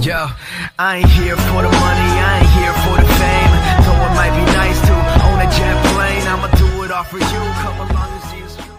Yo, I ain't here for the money, I ain't here for the fame. Though it might be nice to own a jet plane, I'ma do it all for you. Come along and see us.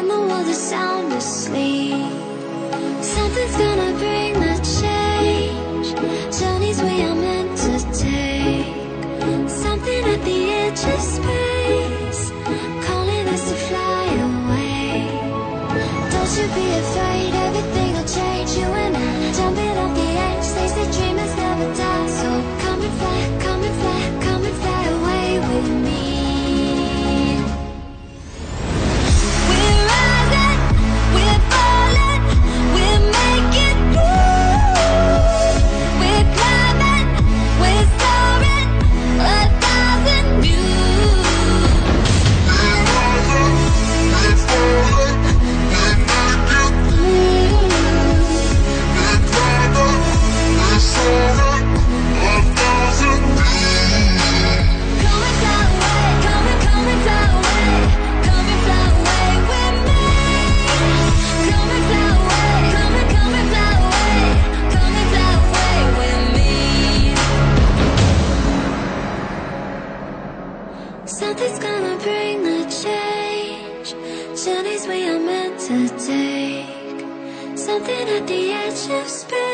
find the world is sound asleep. Something's gonna bring the change, journeys we are meant to take. Something at the edge of space, calling us to fly away. Don't you be afraid, everything will change, you and I jumping off the edge, they say dreamers never die. So come and fly, come and fly, come and fly away with me. Something's gonna bring the change, journeys we are meant to take. Something at the edge of space.